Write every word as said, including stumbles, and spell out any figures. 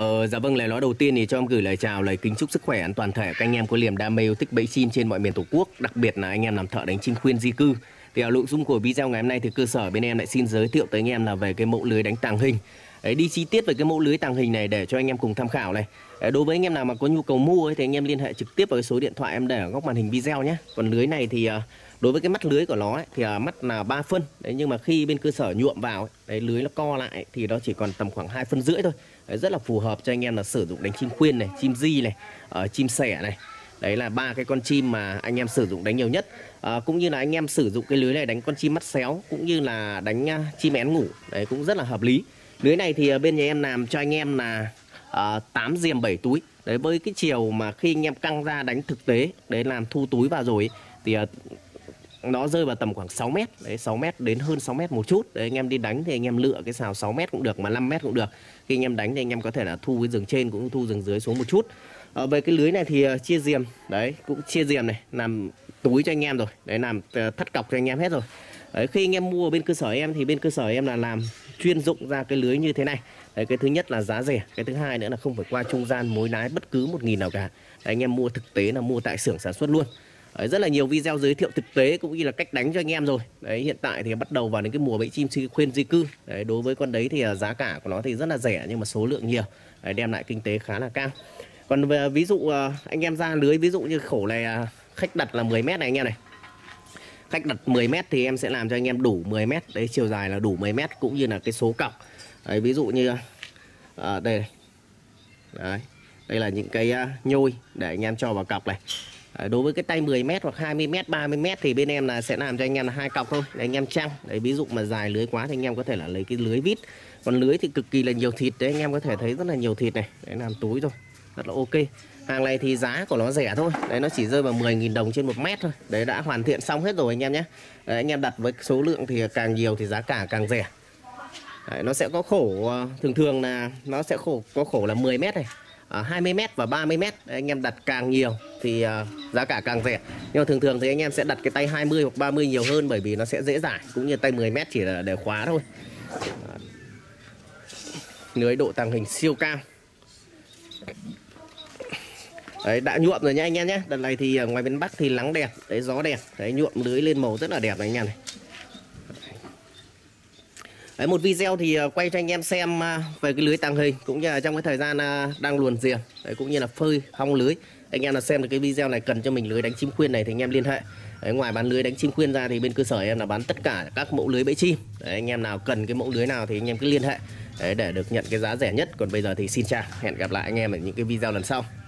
Ờ, dạ vâng, lời nói đầu tiên thì cho em gửi lời chào, lời kính chúc sức khỏe an toàn thể các anh em có niềm đam mê yêu thích bẫy chim trên mọi miền Tổ quốc, đặc biệt là anh em làm thợ đánh chim khuyên di cư. Thì ở nội dung của video ngày hôm nay thì cơ sở bên em lại xin giới thiệu tới anh em là về cái mẫu lưới đánh tàng hình. Đấy, đi chi tiết về cái mẫu lưới tàng hình này để cho anh em cùng tham khảo này. Đấy, đối với anh em nào mà có nhu cầu mua ấy, thì anh em liên hệ trực tiếp vào cái số điện thoại em để ở góc màn hình video nhé. Còn lưới này thì đối với cái mắt lưới của nó ấy, thì mắt là ba phân. Đấy, nhưng mà khi bên cơ sở nhuộm vào ấy, đấy, lưới nó co lại thì nó chỉ còn tầm khoảng hai phân rưỡi thôi. Đấy, rất là phù hợp cho anh em là sử dụng đánh chim khuyên này, chim di này, uh, chim sẻ này. Đấy là ba cái con chim mà anh em sử dụng đánh nhiều nhất. À, cũng như là anh em sử dụng cái lưới này đánh con chim mắt xéo, cũng như là đánh uh, chim én ngủ. Đấy cũng rất là hợp lý. Lưới này thì uh, bên nhà em làm cho anh em là uh, tám diềm bảy túi. Đấy với cái chiều mà khi anh em căng ra đánh thực tế, đấy làm thu túi vào rồi thì uh, nó rơi vào tầm khoảng sáu mét. Đấy sáu mét đến hơn sáu mét một chút. Đấy anh em đi đánh thì anh em lựa cái xào sáu mét cũng được, mà năm mét cũng được. Khi anh em đánh thì anh em có thể là thu cái rừng trên cũng thu rừng dưới xuống một chút. À, về cái lưới này thì uh, chia diềm, đấy cũng chia diềm này, làm túi cho anh em rồi, đấy làm uh, thắt cọc cho anh em hết rồi. Đấy, khi anh em mua bên cơ sở em thì bên cơ sở em là làm chuyên dụng ra cái lưới như thế này. Đấy, cái thứ nhất là giá rẻ, cái thứ hai nữa là không phải qua trung gian mối lái bất cứ một nghìn nào cả. Đấy, anh em mua thực tế là mua tại xưởng sản xuất luôn. Đấy, rất là nhiều video giới thiệu thực tế cũng như là cách đánh cho anh em rồi. Đấy hiện tại thì bắt đầu vào đến cái mùa bẫy chim khuyên di cư. Đấy, đối với con đấy thì uh, giá cả của nó thì rất là rẻ nhưng mà số lượng nhiều, đấy, đem lại kinh tế khá là cao. Còn về ví dụ anh em ra lưới, ví dụ như khổ này khách đặt là mười mét này anh em này. Khách đặt mười mét thì em sẽ làm cho anh em đủ mười mét. Đấy chiều dài là đủ mười mét cũng như là cái số cọc. Đấy, ví dụ như à, đây này. Đấy, đây là những cái nhôi để anh em cho vào cọc này. Đấy, đối với cái tay mười mét hoặc hai mươi mét, ba mươi mét thì bên em là sẽ làm cho anh em là hai cọc thôi. Đấy, anh em trăng. Đấy ví dụ mà dài lưới quá thì anh em có thể là lấy cái lưới vít. Còn lưới thì cực kỳ là nhiều thịt. Đấy anh em có thể thấy rất là nhiều thịt này. Đấy làm túi thôi. Rất là ok. Hàng này thì giá của nó rẻ thôi. Đấy nó chỉ rơi vào mười nghìn đồng trên một mét thôi. Đấy đã hoàn thiện xong hết rồi anh em nhé. Đấy, anh em đặt với số lượng thì càng nhiều thì giá cả càng rẻ. Đấy, nó sẽ có khổ, thường thường là nó sẽ khổ có khổ là mười mét này, hai mươi mét và ba mươi mét. Đấy, anh em đặt càng nhiều thì giá cả càng rẻ. Nhưng mà thường thường thì anh em sẽ đặt cái tay hai mươi hoặc ba mươi nhiều hơn bởi vì nó sẽ dễ giải, cũng như tay mười mét chỉ là để khóa thôi. Lưới độ tàng hình siêu cao. Đấy, đã nhuộm rồi nha anh em nhé. Đợt này thì ngoài miền Bắc thì nắng đẹp, đấy gió đẹp, đấy nhuộm lưới lên màu rất là đẹp này anh em này. Đấy, một video thì quay cho anh em xem về cái lưới tàng hình, cũng như là trong cái thời gian đang luồn diềm, đấy cũng như là phơi hong lưới. Anh em là xem được cái video này cần cho mình lưới đánh chim khuyên này thì anh em liên hệ. Đấy, ngoài bán lưới đánh chim khuyên ra thì bên cơ sở em là bán tất cả các mẫu lưới bẫy chim. Đấy, anh em nào cần cái mẫu lưới nào thì anh em cứ liên hệ. Đấy, để được nhận cái giá rẻ nhất. Còn bây giờ thì xin chào, hẹn gặp lại anh em ở những cái video lần sau.